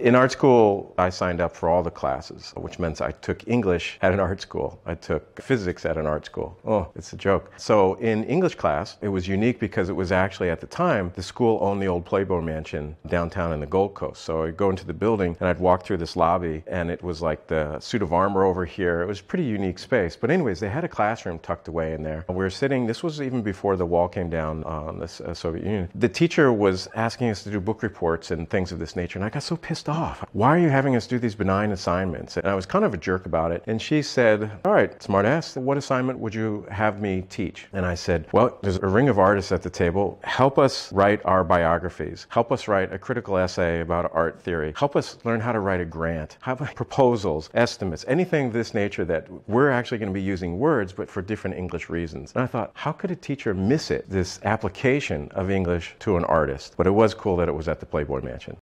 In art school, I signed up for all the classes, which meant I took English at an art school. I took physics at an art school. Oh, it's a joke. So in English class, it was unique because it was actually, at the time, the school owned the old Playboy Mansion downtown in the Gold Coast. So I'd go into the building and I'd walk through this lobby, and it was like the suit of armor over here. It was a pretty unique space. But anyways, they had a classroom tucked away in there. We were sitting, this was even before the wall came down on the Soviet Union. The teacher was asking us to do book reports and things of this nature, and I got so pissed off. Why are you having us do these benign assignments? And I was kind of a jerk about it. And she said, all right, smartass, what assignment would you have me teach? And I said, well, there's a ring of artists at the table. Help us write our biographies. Help us write a critical essay about art theory. Help us learn how to write a grant, have proposals, estimates, anything of this nature that we're actually going to be using words, but for different English reasons. And I thought, how could a teacher miss it, this application of English to an artist? But it was cool that it was at the Playboy Mansion.